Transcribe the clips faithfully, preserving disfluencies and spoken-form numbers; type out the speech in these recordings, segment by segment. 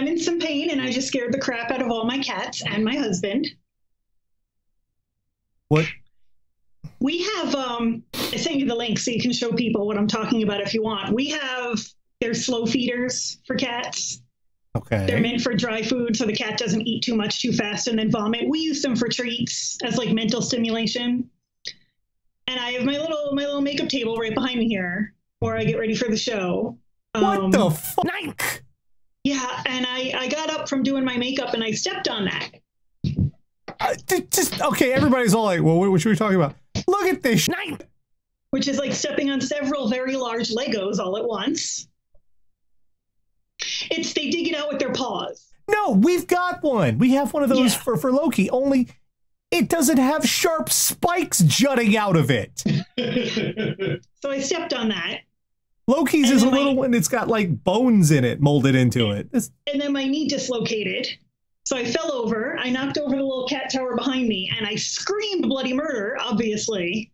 I'm in some pain and I just scared the crap out of all my cats and my husband. What? We have, um, I sent you the link so you can show people what I'm talking about if you want. We have, they're slow feeders for cats. Okay. They're meant for dry food so the cat doesn't eat too much too fast and then vomit. We use them for treats as like mental stimulation. And I have my little my little makeup table right behind me here where I get ready for the show. Um, what the fuck? Yeah, and I, I got up from doing my makeup and I stepped on that. Uh, just okay, everybody's all like, well, what, what should we talk about? Look at this shit. Which is like stepping on several very large Legos all at once. It's they dig it out with their paws. No, we've got one. We have one of those yeah. for, for Loki, only it doesn't have sharp spikes jutting out of it. So I stepped on that. Loki's and is a little my, one that's got like bones in it molded into it. It's, and then my knee dislocated. So I fell over. I knocked over the little cat tower behind me, and I screamed bloody murder, obviously.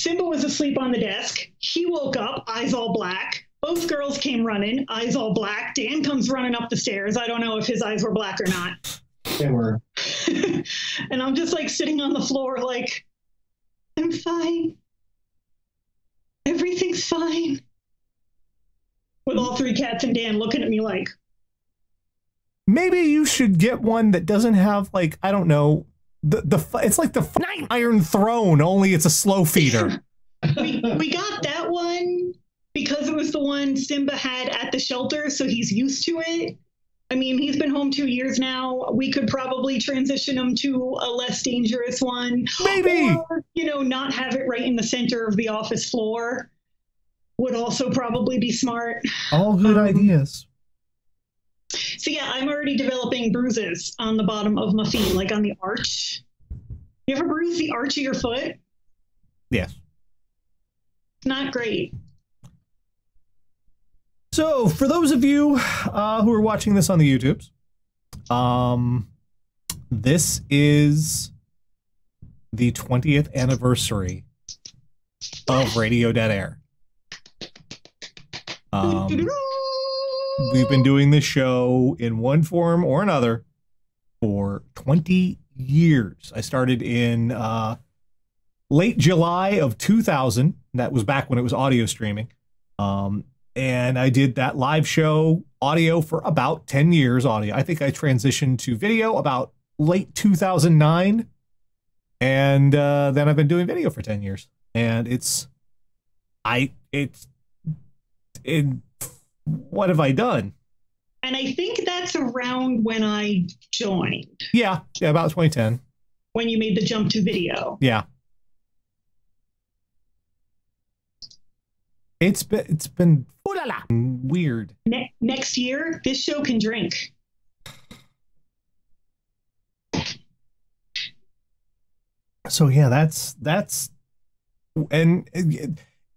Simba was asleep on the desk. He woke up, eyes all black. Both girls came running, eyes all black. Dan comes running up the stairs. I don't know if his eyes were black or not. They were. And I'm just, like, sitting on the floor, like, I'm fine. Everything's fine. With all three cats and Dan looking at me like... Maybe you should get one that doesn't have, like, I don't know, the the it's like the f Iron Throne, only it's a slow feeder. we, we got that one because it was the one Simba had at the shelter, so he's used to it. I mean, he's been home two years now. We could probably transition him to a less dangerous one. Maybe. Or, you know, not have it right in the center of the office floor would also probably be smart. All good um, ideas. So yeah, I'm already developing bruises on the bottom of my feet, like on the arch. You ever bruise the arch of your foot? Yes. Not great. So for those of you uh, who are watching this on the YouTubes, um, this is the twentieth anniversary of Radio Dead Air. Um, We've been doing this show in one form or another for twenty years. I started in uh, late July of two thousand. That was back when it was audio streaming. Um, and I did that live show audio for about ten years audio. I think I transitioned to video about late two thousand nine. And uh, then I've been doing video for ten years. And it's, I, it's, it. What have I done? And I think that's around when I joined. Yeah, yeah, about twenty ten. When you made the jump to video. Yeah. It's been it's been ooh la la, weird. Ne next year, this show can drink. So yeah, that's that's and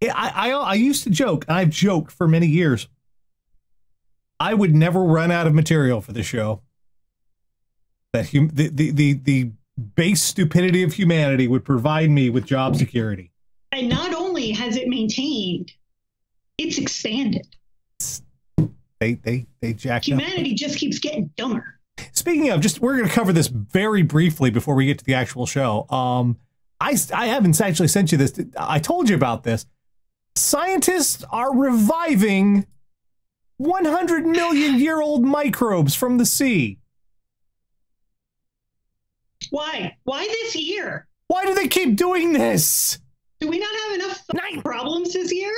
I I, I used to joke. And I've joked for many years. I would never run out of material for the show. That hum the, the, the, the base stupidity of humanity would provide me with job security. And not only has it maintained, it's expanded. They, they, they jacked up. Humanity just keeps getting dumber. Speaking of, just we're going to cover this very briefly before we get to the actual show. Um, I, I haven't actually sent you this. I told you about this. Scientists are reviving... one hundred million year old microbes from the sea. Why? Why this year? Why do they keep doing this? Do we not have enough night problems this year?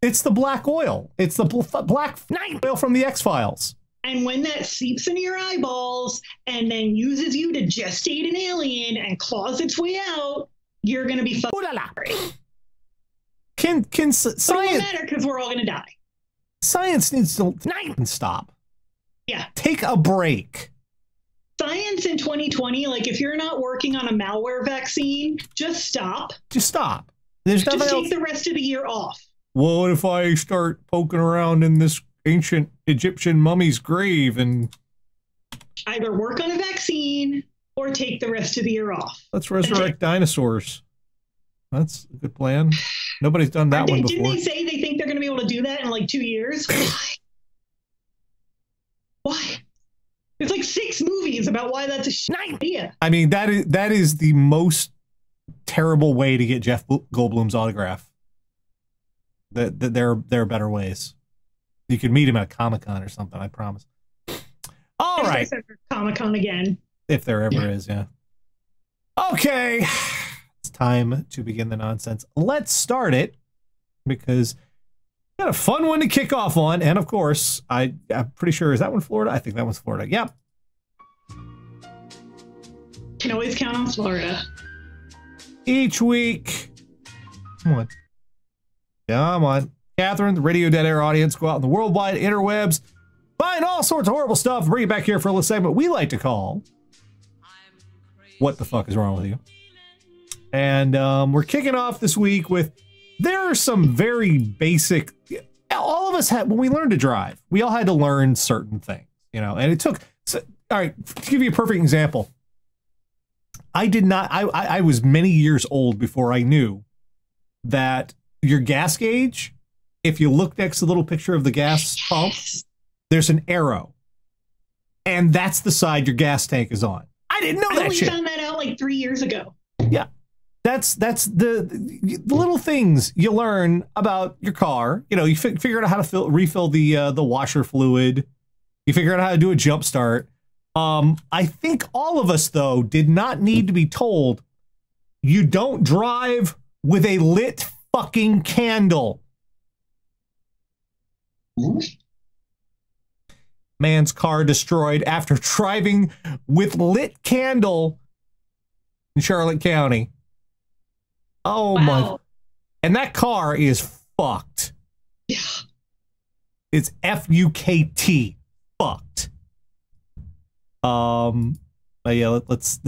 It's the black oil. It's the bl black night oil from the X Files. And when that seeps into your eyeballs and then uses you to gestate an alien and claws its way out, you're going to be fucked. Can can science? It won't matter because we're all going to die. Science needs to stop. Yeah. Take a break. Science in twenty twenty, like if you're not working on a malware vaccine, just stop. Just stop. There's nothing else. Just take the rest of the year off. Well, what if I start poking around in this ancient Egyptian mummy's grave and... Either work on a vaccine or take the rest of the year off. Let's resurrect dinosaurs. That's a good plan. Nobody's done that one before. Didn't they say they think they're going to be able to do that in like two years? Why? Why? It's like six movies about why that's a shit idea. I mean, that is that is the most terrible way to get Jeff Goldblum's autograph. That the, there there are better ways. You could meet him at a Comic-Con or something. I promise. All right, Comic-Con again, if there ever yeah. is. Yeah. Okay, it's time to begin the nonsense. Let's start it because. Got a fun one to kick off on, and of course, I, I'm pretty sure, is that one Florida? I think that one's Florida. Yep. Can always count on Florida. Each week. Come on. Come on. Catherine, the Radio Dead Air audience, go out in the worldwide interwebs, find all sorts of horrible stuff, bring it back here for a little segment we like to call What the Fuck Is Wrong With You? And um, we're kicking off this week with... There are some very basic, all of us had, when we learned to drive, we all had to learn certain things, you know, and it took, so, all right, to give you a perfect example. I did not, I, I, I was many years old before I knew that your gas gauge, if you look next to the little picture of the gas yes. pump, there's an arrow. And that's the side your gas tank is on. I didn't know I that only shit. I found that out like three years ago. Yeah. That's that's the, the little things you learn about your car. You know, you fi figure out how to fill, refill the uh, the washer fluid. You figure out how to do a jump start. Um, I think all of us, though, did not need to be told you don't drive with a lit fucking candle. Man's car destroyed after driving with lit candle in Charlotte County. Oh wow. my! And that car is fucked. Yeah, it's F U K T, fucked. Um, but yeah, let, let's.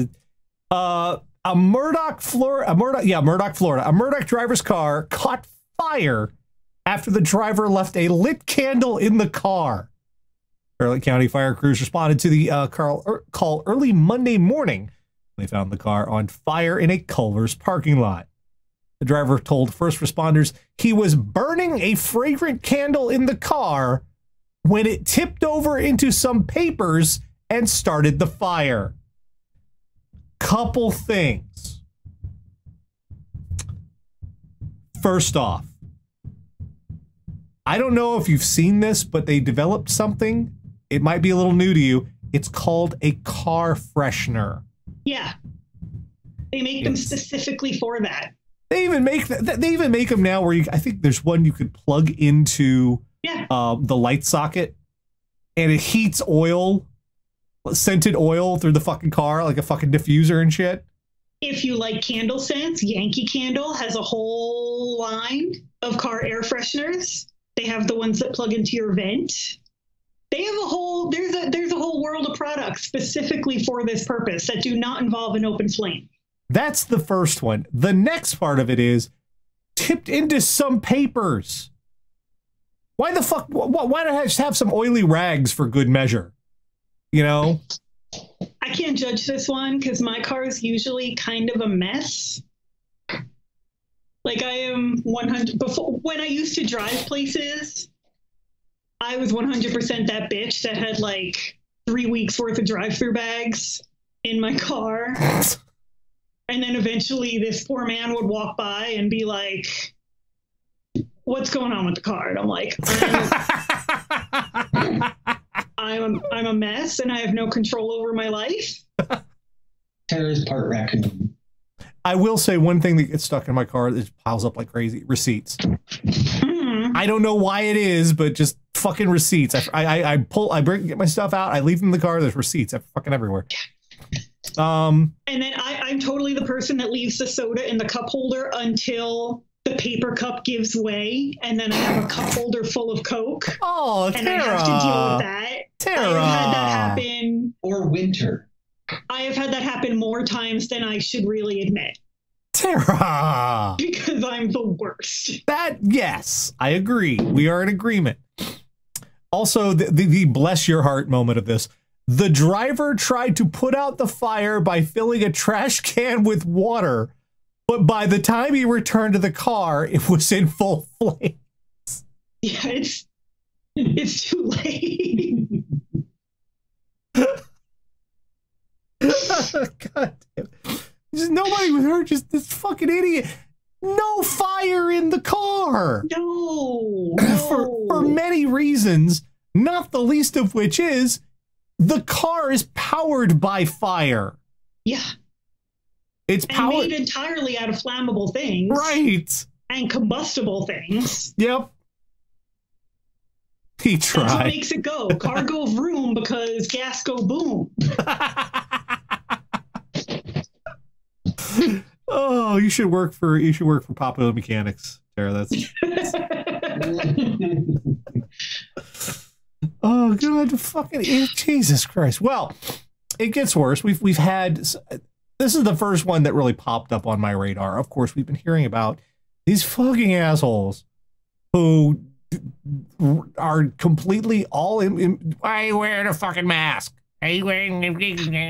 Uh, a Murdoch, Florida, a Murdoch, yeah, Murdoch, Florida. A Murdoch driver's car caught fire after the driver left a lit candle in the car. Charlotte County fire crews responded to the uh, call, er, call early Monday morning. They found the car on fire in a Culver's parking lot. The driver told first responders he was burning a fragrant candle in the car when it tipped over into some papers and started the fire. Couple things. First off, I don't know if you've seen this, but they developed something. It might be a little new to you. It's called a car freshener. Yeah. They make yes. them specifically for that. They even make that. They even make them now where you, I think there's one you could plug into yeah. um, the light socket, and it heats oil, scented oil through the fucking car like a fucking diffuser and shit. If you like candle scents, Yankee Candle has a whole line of car air fresheners. They have the ones that plug into your vent. They have a whole there's a there's a whole world of products specifically for this purpose that do not involve an open flame. That's the first one. The next part of it is tipped into some papers. Why the fuck? Why, why don't I just have some oily rags for good measure? You know? I can't judge this one because my car is usually kind of a mess. Like I am one hundred percent before when I used to drive places, I was one hundred percent that bitch that had like three weeks worth of drive-through bags in my car. And then eventually this poor man would walk by and be like, what's going on with the car? And I'm like, I'm a, I'm, a, I'm a mess and I have no control over my life. Tara's part raccoon. I will say one thing that gets stuck in my car that piles up like crazy, receipts. Mm-hmm. I don't know why it is, but just fucking receipts. I, I, I pull, I bring, get my stuff out. I leave them in the car. There's receipts fucking everywhere. Um, and then I, I'm totally the person that leaves the soda in the cup holder until the paper cup gives way, and then I have a cup holder full of Coke. Oh, and Tara. I have to deal with that. Tara. I've had that happen. Or winter. I have had that happen more times than I should really admit. Tara. Because I'm the worst. That yes, I agree. We are in agreement. Also, the the, the bless your heart moment of this. The driver tried to put out the fire by filling a trash can with water, but by the time he returned to the car, it was in full flames. Yeah, it's, it's too late. God damn. Just nobody with her, just this fucking idiot. No fire in the car. No. no. For, for many reasons, not the least of which is the car is powered by fire. Yeah. It's and powered made entirely out of flammable things. Right. And combustible things. Yep. He tried. That's what makes it go. Car go vroom because gas go boom. Oh, you should work for you should work for Papa Mechanics, Tara. That's. Oh God, fucking Jesus Christ! Well, it gets worse. We've we've had this is the first one that really popped up on my radar. Of course, we've been hearing about these fucking assholes who are completely all in. in Why are you wearing a fucking mask? Are you wearing a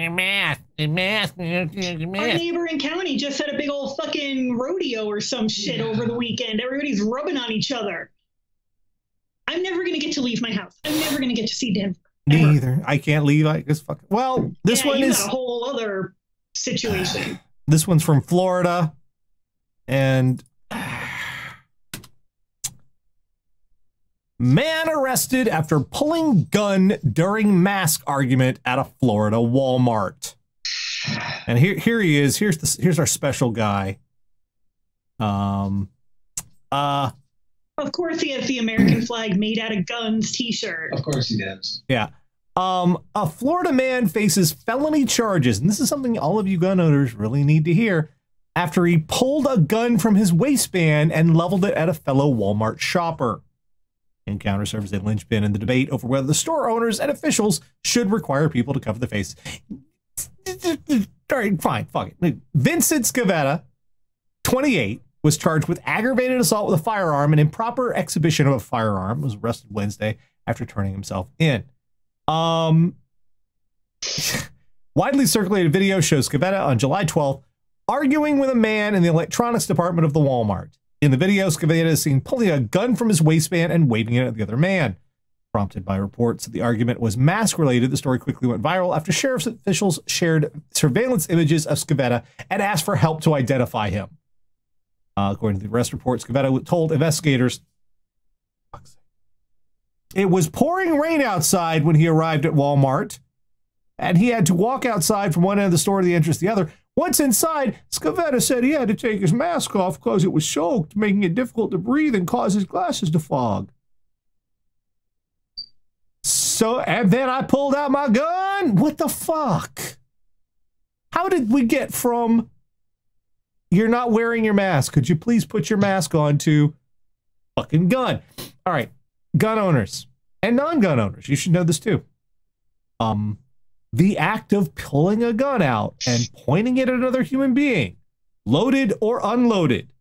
mask? A mask? A mask? Our neighboring county just had a big old fucking rodeo or some shit yeah. over the weekend. Everybody's rubbing on each other. I'm never going to get to leave my house. I'm never going to get to see Denver. Me ever. either. I can't leave. I just fucking. Well, this yeah, one is a whole other situation. Uh, this one's from Florida. And uh, man arrested after pulling gun during mask argument at a Florida Walmart. And here, here he is. Here's the, here's our special guy. Um, uh, of course he has the American flag made out of guns t-shirt. Of course he does. Yeah. Um, a Florida man faces felony charges. And this is something all of you gun owners really need to hear after he pulled a gun from his waistband and leveled it at a fellow Walmart shopper. Encounter serves a linchpin in the debate over whether the store owners and officials should require people to cover their faces. All right, fine, fuck it. Vincent Scavetta, twenty-eight, was charged with aggravated assault with a firearm and improper exhibition of a firearm. Was arrested Wednesday after turning himself in. Um, widely circulated video shows Scavetta on July twelfth arguing with a man in the electronics department of the Walmart. In the video, Scavetta is seen pulling a gun from his waistband and waving it at the other man. Prompted by reports that the argument was mask-related, the story quickly went viral after sheriff's officials shared surveillance images of Scavetta and asked for help to identify him. Uh, according to the arrest report, Scavetta told investigators, "It was pouring rain outside when he arrived at Walmart, and he had to walk outside from one end of the store to the entrance to the other. Once inside, Scavetta said he had to take his mask off because it was soaked, making it difficult to breathe and caused his glasses to fog. So, and then I pulled out my gun." What the fuck? How did we get from "you're not wearing your mask, could you please put your mask on" to "fucking gun"? All right, gun owners and non-gun owners, you should know this too. Um... The act of pulling a gun out and pointing it at another human being, loaded or unloaded,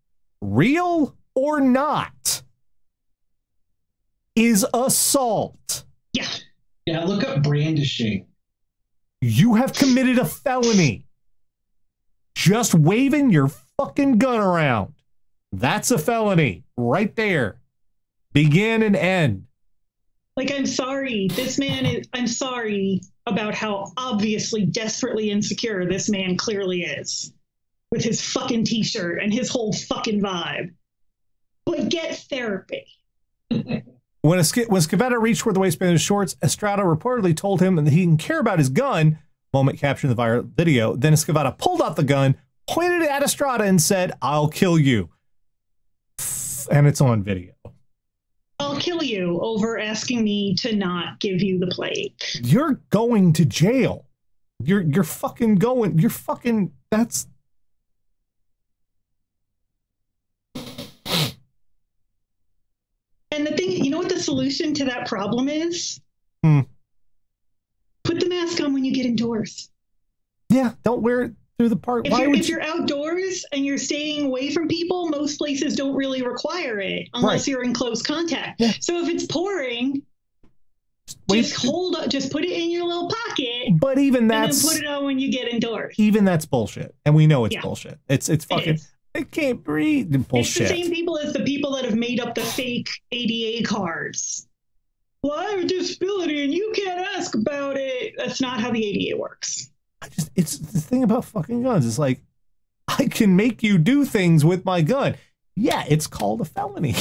real or not, is assault. Yeah. Yeah, look up brandishing. You have committed a felony. Just waving your fucking gun around. That's a felony right there. Begin and end. Like, I'm sorry. This man is, I'm sorry. about how obviously desperately insecure this man clearly is with his fucking t-shirt and his whole fucking vibe. But get therapy. When a when Scavetta reached for the waistband of his shorts, Estrada reportedly told him that he didn't care about his gun. Moment captured in the viral video. Then Scavetta pulled out the gun, pointed it at Estrada, and said, "I'll kill you." And it's on video. "I'll kill you over asking me to not give you the plate. You're going to jail. You're you're fucking going. You're fucking. That's." And the thing, you know what the solution to that problem is? Hmm. Put the mask on when you get indoors. Yeah, don't wear it through the park. If, Why you're, would if you... you're outdoors and you're staying away from people, most places don't really require it unless right. you're in close contact. Yeah. So if it's pouring, just, just hold up, just put it in your little pocket. But even that's and then put it on when you get indoors. Even that's bullshit, and we know it's yeah. bullshit. It's it's fucking. It I can't breathe. Bullshit. It's the same people as the people that have made up the fake A D A cards. well, I have a disability and you can't ask about it. That's not how the A D A works. I just, it's the thing about fucking guns. It's like, I can make you do things with my gun. Yeah, it's called a felony.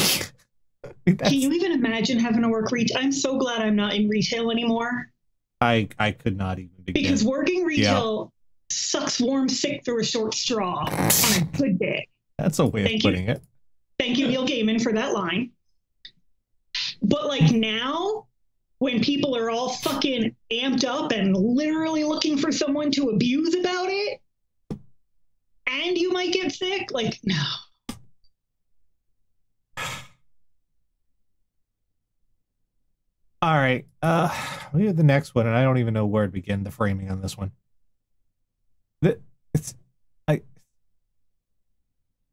I mean, can you even imagine having to work retail? I'm so glad I'm not in retail anymore. I, I could not even begin. Because working retail yeah. sucks warm sick through a short straw on a good day. That's a way Thank of putting you. it. Thank you, Neil Gaiman, for that line. But like now, when people are all fucking amped up and literally looking for someone to abuse about it, and you might get sick, like, no. All right, uh, we have the next one, and I don't even know where to begin the framing on this one. The, it's, I,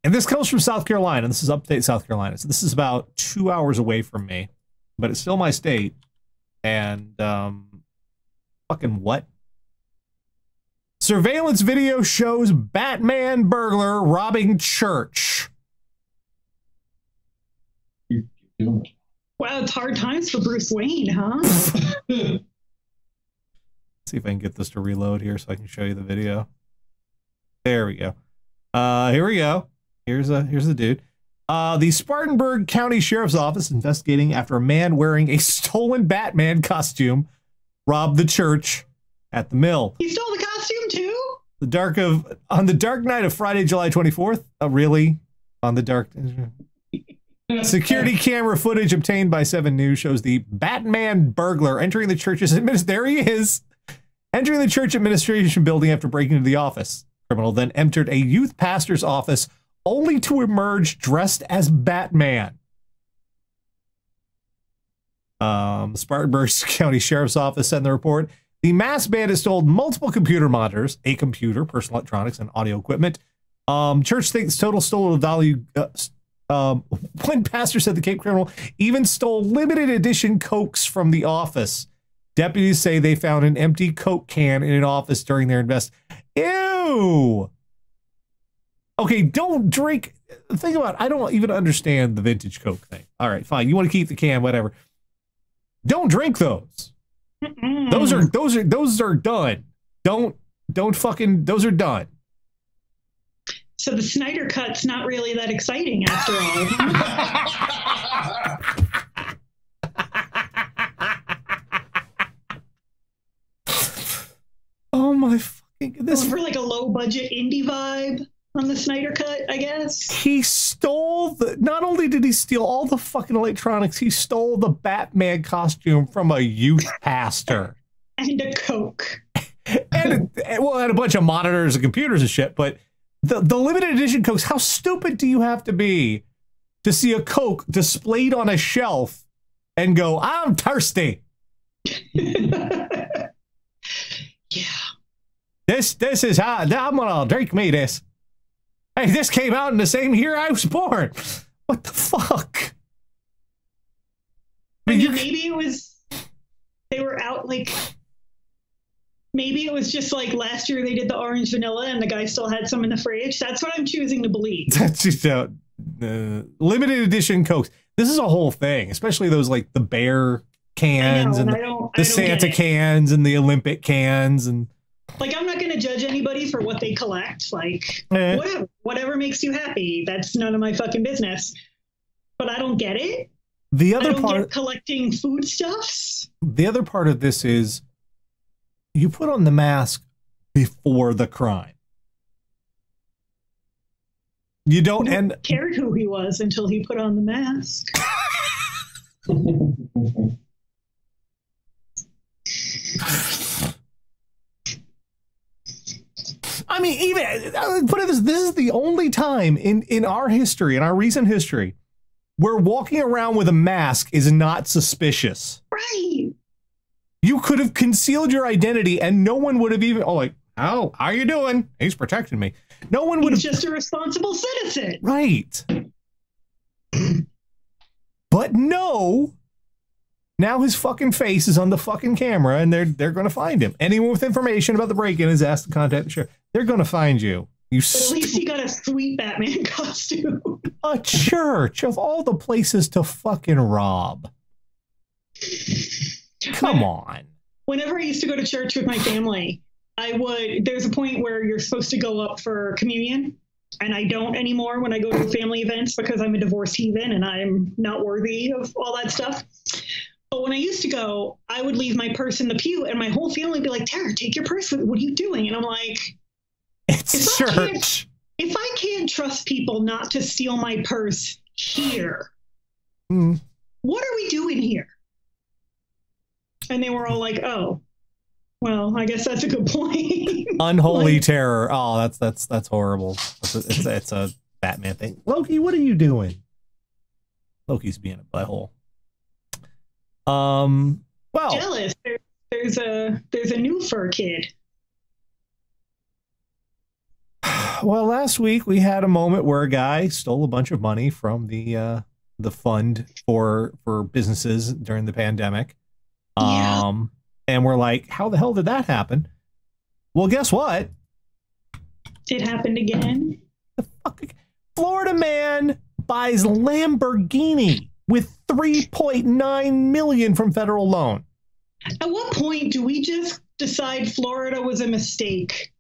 and this comes from South Carolina. This is upstate South Carolina. So this is about two hours away from me, but it's still my state. And um, fucking what? Surveillance video shows Batman burglar robbing church. Wow, it's hard times for Bruce Wayne, huh? Let's see if I can get this to reload here so I can show you the video. There we go. Uh, here we go. Here's a here's the dude. Uh, the Spartanburg County Sheriff's Office investigating after a man wearing a stolen Batman costume robbed the church at the mill. He stole the costume too? The dark of on the dark night of Friday, July twenty-fourth. Oh, really? On the dark. Security camera footage obtained by seven news shows the Batman burglar entering the church's administration. There he is, entering the church administration building after breaking into the office. The criminal then entered a youth pastor's office only to emerge dressed as Batman. Um, Spartanburg County Sheriff's Office said in the report, the masked bandit stole multiple computer monitors, a computer, personal electronics, and audio equipment. Um, church thinks total stolen value... Uh, Um, one pastor said the Cape criminal even stole limited edition Cokes from the office. Deputies say they found an empty Coke can in an office during their invest. Ew. Okay, don't drink. Think about it. I don't even understand the vintage Coke thing. All right, fine. You want to keep the can, whatever. Don't drink those. Mm-mm. Those are those are those are done. Don't don't fucking those are done. So the Snyder Cut's not really that exciting after all. Oh my fucking! This Going for like a low budget indie vibe on the Snyder Cut, I guess. He stole the. Not only did he steal all the fucking electronics, he stole the Batman costume from a youth pastor and a Coke, and a, well, and a bunch of monitors and computers and shit, but. The, the limited edition Cokes, how stupid do you have to be to see a Coke displayed on a shelf and go, I'm thirsty. Yeah. This this is how I'm gonna drink me this. Hey, this came out in the same year I was born. What the fuck? I mean, you, maybe it was they were out like Maybe it was just like last year they did the orange vanilla and the guy still had some in the fridge. That's what I'm choosing to believe. That's just uh, the limited edition Cokes. This is a whole thing, especially those like the bear cans know, and, and the, the Santa cans and the Olympic cans. And like, I'm not going to judge anybody for what they collect. Like eh. whatever, whatever makes you happy. That's none of my fucking business, but I don't get it. The other I don't part get collecting foodstuffs. The other part of this is, you put on the mask before the crime. You don't end. No one cared who he was until he put on the mask. I mean, even put it this: this is the only time in in our history, in our recent history, where walking around with a mask is not suspicious. Right. You could have concealed your identity and no one would have even, oh, like, oh, how are you doing? He's protecting me. No one would He's have. He's just a responsible citizen. Right. But no, now his fucking face is on the fucking camera and they're, they're going to find him. Anyone with information about the break-in is asked to contact the sheriff. They're going to find you. You but at least he got a sweet Batman costume. A church of all the places to fucking rob. Come on. Whenever I used to go to church with my family, I would, there's a point where you're supposed to go up for communion, and I don't anymore when I go to family events because I'm a divorced heathen and I'm not worthy of all that stuff. But when I used to go, I would leave my purse in the pew, and my whole family would be like, Tara, take your purse. What are you doing? And I'm like, it's church. If I can't trust people not to steal my purse here, mm. what are we doing here? And they were all like, oh, well, I guess that's a good point. Unholy like, terror. Oh, that's that's that's horrible. It's a, it's, a, it's a Batman thing. Loki, what are you doing? Loki's being a butthole. Um, well, jealous. There, there's a there's a new fur kid. Well, last week we had a moment where a guy stole a bunch of money from the uh, the fund for for businesses during the pandemic. Yeah. Um, and we're like, how the hell did that happen? Well, guess what? It happened again. The fuck? Florida man buys Lamborghini with three point nine million dollars from federal loan. At what point do we just decide Florida was a mistake?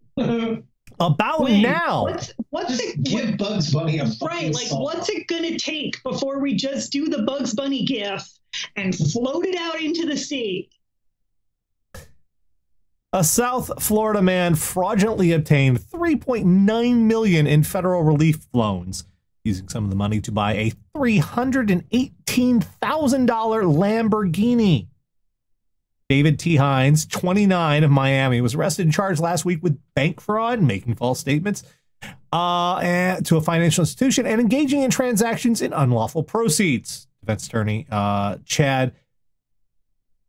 About when? Now. What's, what's it, give Bugs Bunny a right? Like, song. What's it gonna take before we just do the Bugs Bunny gif and float it out into the sea? A South Florida man fraudulently obtained three point nine million dollars in federal relief loans, using some of the money to buy a three hundred eighteen thousand dollar Lamborghini. David T. Hines, twenty-nine, of Miami, was arrested and charged last week with bank fraud, making false statements uh, and, to a financial institution, and engaging in transactions in unlawful proceeds. Defense attorney uh, Chad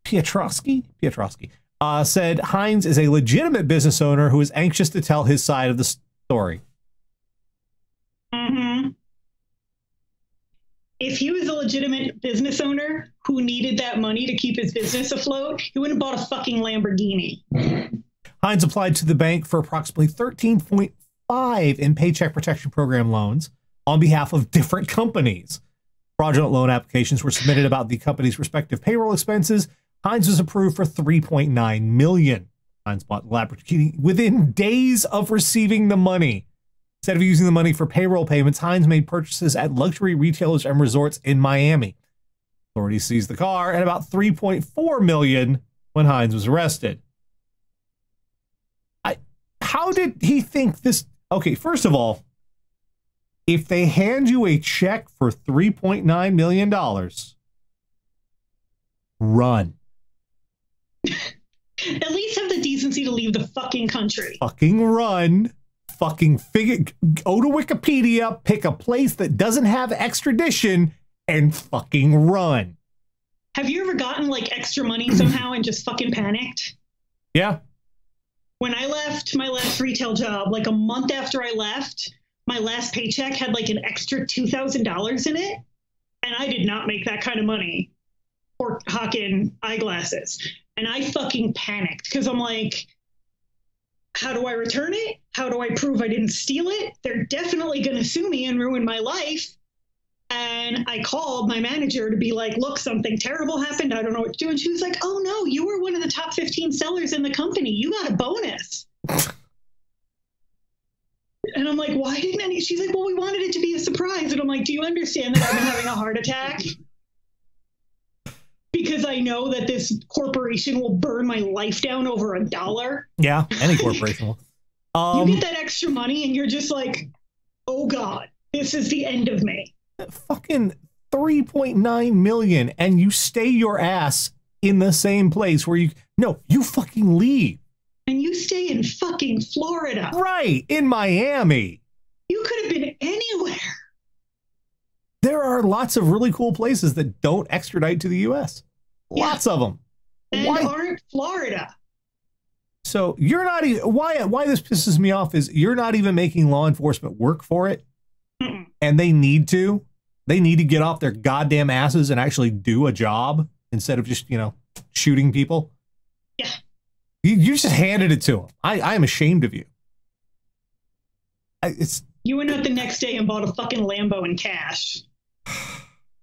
Piotrowski, Piotrowski uh, said Hines is a legitimate business owner who is anxious to tell his side of the story. Mm-hmm. If he was a legitimate business owner who needed that money to keep his business afloat, he wouldn't have bought a fucking Lamborghini. Hines applied to the bank for approximately thirteen point five in Paycheck Protection Program loans on behalf of different companies. Fraudulent loan applications were submitted about the company's respective payroll expenses. Hines was approved for three point nine million dollars. Hines bought Lamborghini within days of receiving the money. Instead of using the money for payroll payments, Hines made purchases at luxury retailers and resorts in Miami. Authorities seized the car at about three point four million dollars when Hines was arrested. I, how did he think this? Okay, first of all, if they hand you a check for three point nine million dollars, run. At least have the decency to leave the fucking country. Fucking run. Fucking figure, go to Wikipedia, pick a place that doesn't have extradition, and fucking run. Have you ever gotten like extra money somehow and just fucking panicked? Yeah. When I left my last retail job, like a month after I left, my last paycheck had like an extra two thousand dollars in it, and I did not make that kind of money for hawking eyeglasses. And I fucking panicked because I'm like, how do I return it? How do I prove I didn't steal it? They're definitely going to sue me and ruin my life. And I called my manager to be like, look, something terrible happened. I don't know what to do. And she was like, oh, no, you were one of the top fifteen sellers in the company. You got a bonus. And I'm like, why didn't any? She's like, well, we wanted it to be a surprise. And I'm like, do you understand that I've been having a heart attack? Because I know that this corporation will burn my life down over a dollar. Yeah, any corporation will. Um, you get that extra money and you're just like, oh, God, this is the end of me. Fucking three point nine million dollars, and you stay your ass in the same place where you... No, you fucking leave. And you stay in fucking Florida. Right, in Miami. You could have been anywhere. There are lots of really cool places that don't extradite to the U S Lots yeah. of them. And why aren't Florida? So you're not even, why, why this pisses me off is you're not even making law enforcement work for it. Mm-mm. And they need to, they need to get off their goddamn asses and actually do a job instead of just, you know, shooting people. Yeah. You, you just handed it to them. I, I am ashamed of you. I, it's, you went out the next day and bought a fucking Lambo in cash.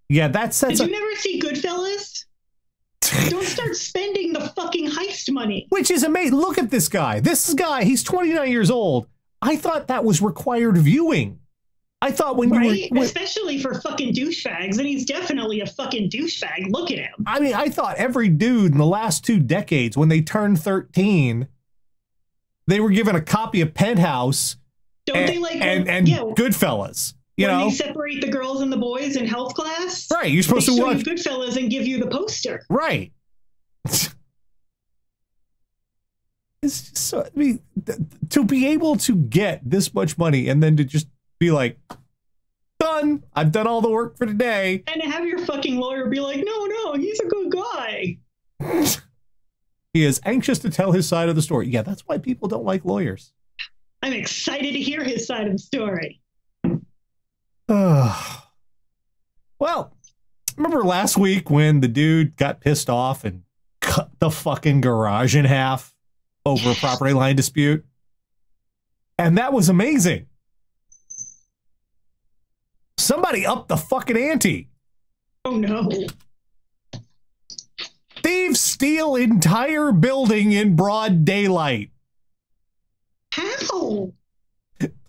Yeah, that's... that's Did a... you never see Goodfellas? Don't start spending the fucking heist money. Which is amazing. Look at this guy. This guy, he's twenty-nine years old. I thought that was required viewing. I thought when right? you were... When, especially for fucking douchebags, and he's definitely a fucking douchebag. Look at him. I mean, I thought every dude in the last two decades, when they turned thirteen, they were given a copy of Penthouse Don't and, they like, and, and yeah, Goodfellas. You when know? They separate the girls and the boys in health class. Right, you're supposed they to show watch... you Goodfellas and give you the poster. Right. It's just so, I mean, th to be able to get this much money and then to just be like, done, I've done all the work for today. And to have your fucking lawyer be like, no, no, he's a good guy. He is anxious to tell his side of the story. Yeah, that's why people don't like lawyers. I'm excited to hear his side of the story. Well, remember last week when the dude got pissed off and cut the fucking garage in half over a property line dispute? And that was amazing. Somebody up the fucking ante. Oh, no. Thieves steal entire building in broad daylight. How?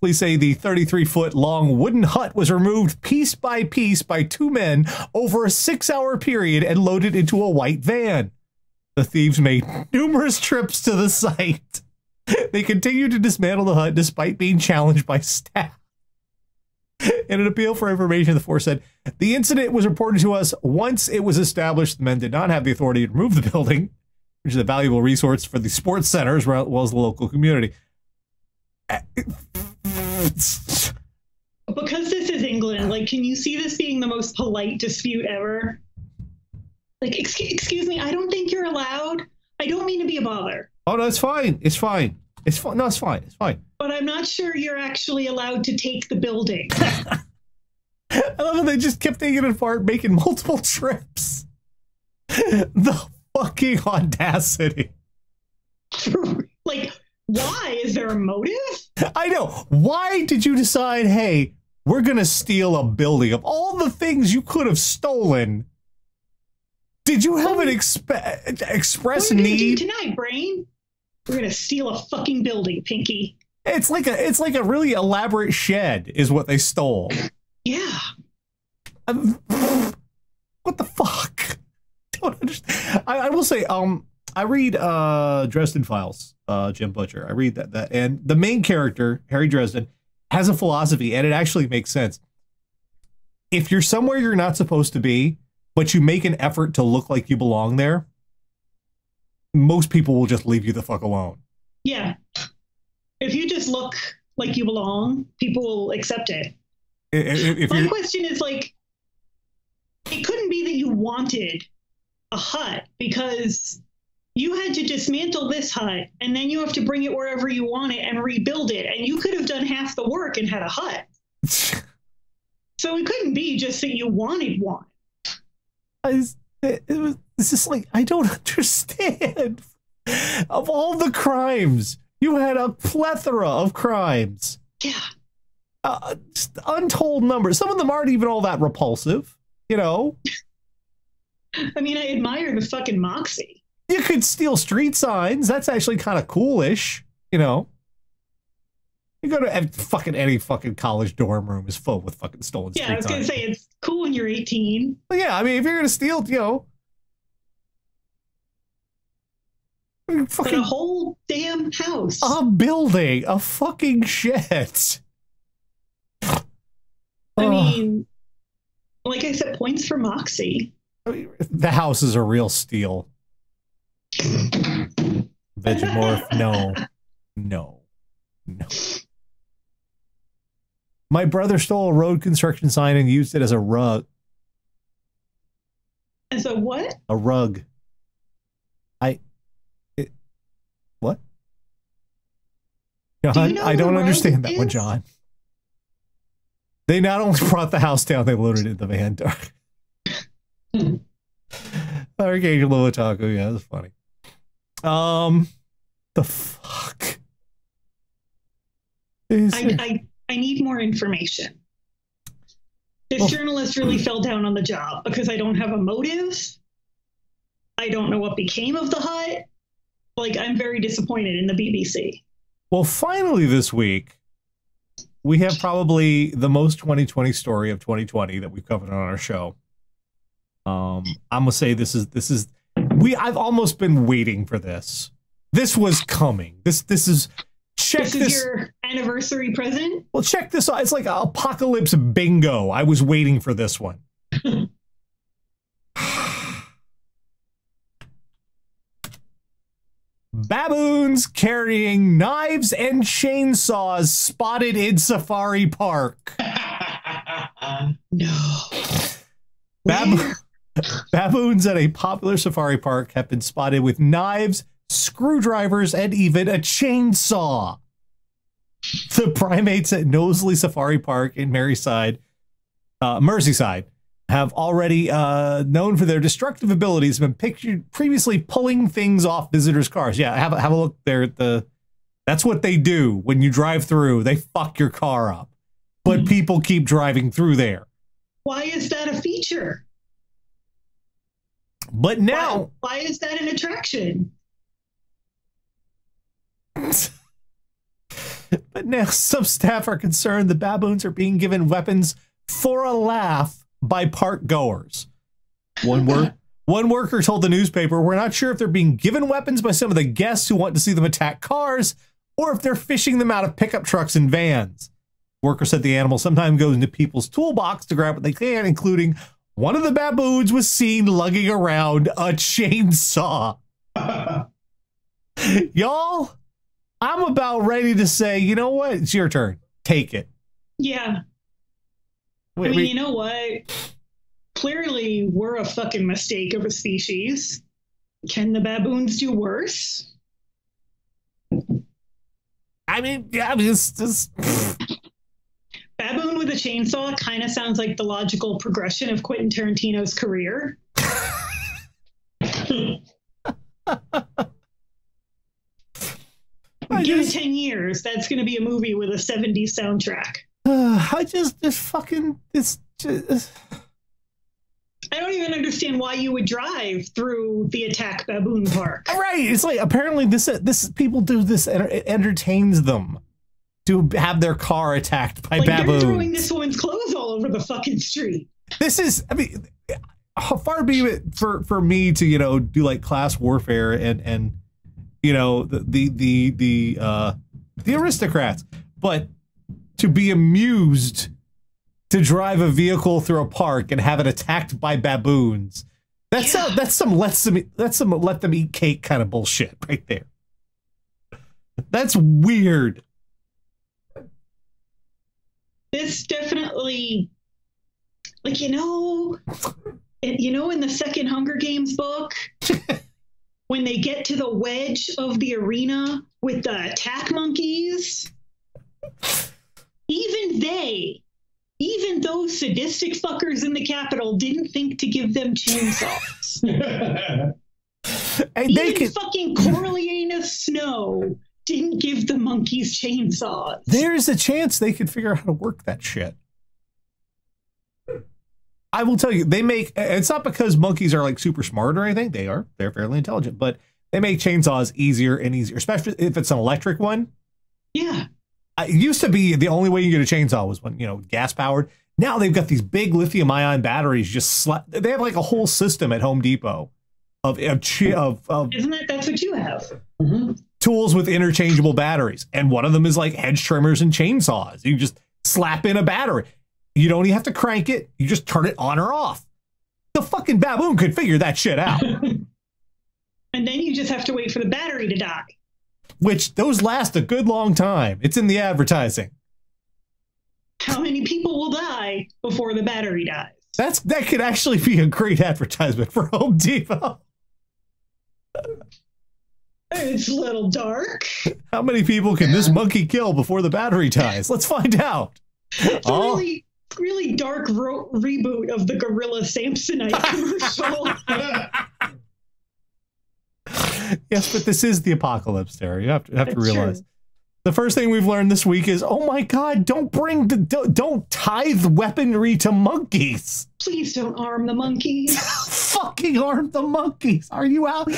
Police say the thirty-three foot long wooden hut was removed piece by piece by two men over a six hour period and loaded into a white van. The thieves made numerous trips to the site. They continued to dismantle the hut despite being challenged by staff. In an appeal for information, the force said, the incident was reported to us once it was established the men did not have the authority to remove the building, which is a valuable resource for the sports center as well as the local community. Because this is England, like, can you see this being the most polite dispute ever? Like, excuse, excuse me, I don't think you're allowed. I don't mean to be a bother. Oh, no, it's fine. It's fine. It's fine. No, it's fine. It's fine. But I'm not sure you're actually allowed to take the building. I love how they just kept taking it apart, making multiple trips. The fucking audacity. Like, why? Is there a motive? I know. Why did you decide, hey, we're going to steal a building? Of all the things you could have stolen, did you have what an exp express what need? What are you going to do tonight, brain? We're going to steal a fucking building, Pinky. It's like a it's like a really elaborate shed is what they stole. Yeah. Um, what the fuck? Don't understand. I, I will say, um, I read uh, Dresden Files, uh, Jim Butcher. I read that, that. And the main character, Harry Dresden, has a philosophy, and it actually makes sense. If you're somewhere you're not supposed to be, but you make an effort to look like you belong there, most people will just leave you the fuck alone. Yeah. If you just look like you belong, people will accept it. If, if My question is, like, it couldn't be that you wanted a hut because you had to dismantle this hut and then you have to bring it wherever you want it and rebuild it. And you could have done half the work and had a hut. So it couldn't be just that you wanted one. I was, it, it was, it's just like, I don't understand. Of all the crimes... You had a plethora of crimes. Yeah. Uh, just untold numbers. Some of them aren't even all that repulsive, you know? I mean, I admire the fucking moxie. You could steal street signs. That's actually kind of coolish, you know? You go to fucking any fucking college dorm room is full with fucking stolen yeah, street signs. Yeah, I was going to say, it's cool when you're eighteen. But yeah, I mean, if you're going to steal, you know, fucking a whole damn house, a building, a fucking shit. I uh, mean, like I said, points for moxie. The house is a real steal. Vegemorph, no, no, no. My brother stole a road construction sign and used it as a rug. As a what? A rug. I. What? John, Do you know I don't understand that is? one, John. They not only brought the house down, they loaded it in the van. Our occasional taco, yeah, that's funny. Um, the fuck? I, I, I need more information. This oh. journalist really fell down on the job because I don't have a motive. I don't know what became of the hut. Like, I'm very disappointed in the B B C. Well, finally this week, we have probably the most twenty twenty story of twenty twenty that we've covered on our show. Um, I'm gonna say this is this is we. I've almost been waiting for this. This was coming. This this is check this. Is this. Your anniversary present? Well, check this out. It's like apocalypse bingo. I was waiting for this one. Baboons carrying knives and chainsaws spotted in Safari Park. No. Bab Baboons at a popular safari park have been spotted with knives, screwdrivers, and even a chainsaw. The primates at Nosley Safari Park in Merseyside, uh, Merseyside have already uh, known for their destructive abilities, been pictured previously pulling things off visitors' cars. Yeah, have a, have a look there at the... That's what they do when you drive through. They fuck your car up. But mm-hmm. people keep driving through there. Why is that a feature? But now... Why, why is that an attraction? But now some staff are concerned the baboons are being given weapons for a laugh by park goers. One, wor one worker told the newspaper, we're not sure if they're being given weapons by some of the guests who want to see them attack cars or if they're fishing them out of pickup trucks and vans. Worker said the animal sometimes goes into people's toolbox to grab what they can, including one of the baboons was seen lugging around a chainsaw. Y'all, I'm about ready to say, you know what? It's your turn. Take it. Yeah. Wait, I mean, wait. You know what? Clearly, we're a fucking mistake of a species. Can the baboons do worse? I mean, yeah, I mean, it's just... Baboon with a chainsaw kind of sounds like the logical progression of Quentin Tarantino's career. Give it ten years. That's going to be a movie with a seventies soundtrack. Uh, I just, this fucking, it's just... I don't even understand why you would drive through the attack baboon park. Right. It's like, apparently this, this people do this, it entertains them. To have their car attacked by like baboons. They're throwing this woman's clothes all over the fucking street. This is, I mean, how far be it for, for me to, you know, do like class warfare and, and you know, the, the, the, the, uh, the aristocrats, but to be amused to drive a vehicle through a park and have it attacked by baboons. That's, yeah. a, that's some let them, that's some let them eat cake kind of bullshit right there. That's weird. This definitely, like, you know, you know, in the second Hunger Games book, when they get to the wedge of the arena with the attack monkeys, even they, even those sadistic fuckers in the Capitol didn't think to give them chainsaws. And they even could... fucking Coriolanus Snow didn't give the monkeys chainsaws. There's a chance they could figure out how to work that shit. I will tell you, they make, it's not because monkeys are like super smart or anything. They are, they're fairly intelligent, but they make chainsaws easier and easier, especially if it's an electric one. Yeah. It used to be the only way you get a chainsaw was when, you know, gas powered. Now they've got these big lithium ion batteries. Just slap. They have like a whole system at Home Depot of, of, of, of isn't that, that's what you have. Mm-hmm. Tools with interchangeable batteries, and one of them is like hedge trimmers and chainsaws. You just slap in a battery. You don't even have to crank it. You just turn it on or off. The fucking baboon could figure that shit out. And then you just have to wait for the battery to die. Which, those last a good long time. It's in the advertising. How many people will die before the battery dies? That's, that could actually be a great advertisement for Home Depot. It's a little dark. How many people can this monkey kill before the battery dies? Let's find out. It's oh. a really, really dark ro reboot of the Gorilla Samsonite commercial. Yes, but this is the apocalypse, Tara. You have to, have to realize. True. The first thing we've learned this week is, oh my God, don't bring the, don't, don't tithe weaponry to monkeys. Please don't arm the monkeys. Fucking arm the monkeys. Are you out?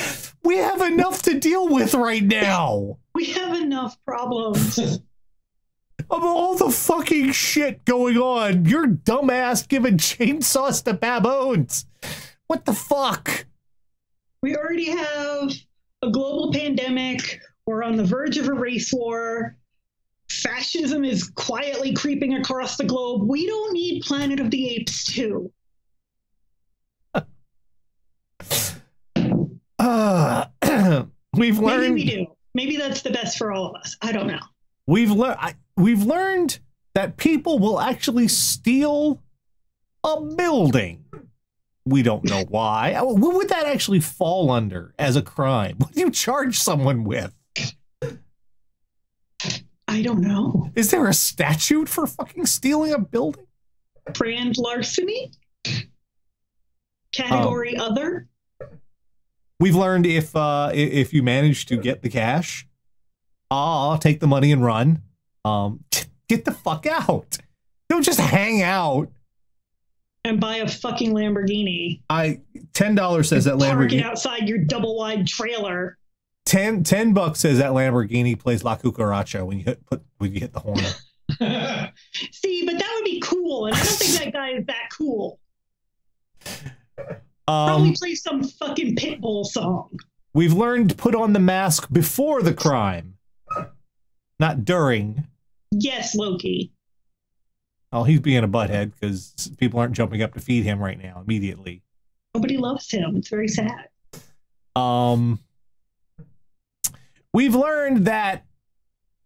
We have enough to deal with right now. We have enough problems. Of all the fucking shit going on, your dumbass giving chainsaws to baboons. What the fuck? We already have a global pandemic. We're on the verge of a race war. Fascism is quietly creeping across the globe. We don't need Planet of the Apes two. Uh, we've learned. Maybe we do. Maybe that's the best for all of us. I don't know. We've learned. We've learned that people will actually steal a building. We don't know why. What would that actually fall under as a crime? What do you charge someone with? I don't know. Is there a statute for fucking stealing a building? Grand larceny? Category um, other? We've learned if uh, if you manage to get the cash, I'll take the money and run. Um, get the fuck out. Don't just hang out. And buy a fucking Lamborghini. I ten dollars says that Lamborghini. Park it outside your double-wide trailer. Ten, ten bucks says that Lamborghini plays La Cucaracha when you hit, put when you hit the horn. See, but that would be cool, and I don't think that guy is that cool. Um, Probably play some fucking Pitbull song. We've learned to put on the mask before the crime, not during. Yes, Loki. Oh, he's being a butthead because people aren't jumping up to feed him right now immediately. Nobody loves him. It's very sad. Um. We've learned that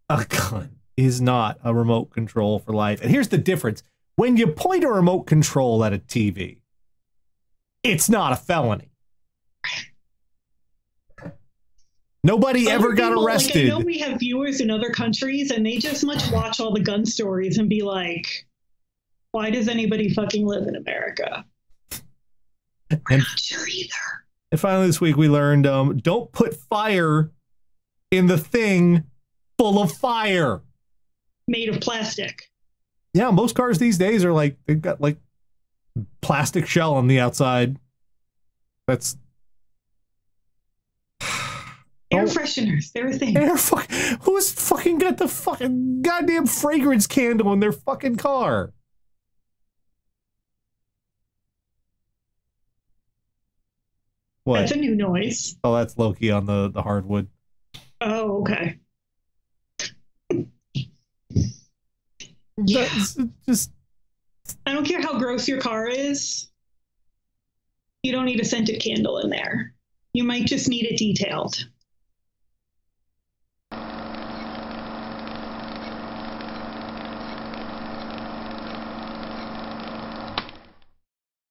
a gun is not a remote control for life. And here's the difference. When you point a remote control at a T V, it's not a felony. Nobody other ever people, got arrested. Like, I know we have viewers in other countries, and they just much watch all the gun stories and be like, why does anybody fucking live in America? And, I'm not sure either. And finally this week we learned um, don't put fire in the thing full of fire. Made of plastic. Yeah, most cars these days are like, they've got like plastic shell on the outside. That's... Air oh. fresheners, they're a thing. Air fuck Who's fucking got the fucking goddamn fragrance candle in their fucking car? What? That's a new noise. Oh, that's Loki on the, the hardwood. Oh, okay. Yeah. Just, I don't care how gross your car is. You don't need a scented candle in there. You might just need it detailed.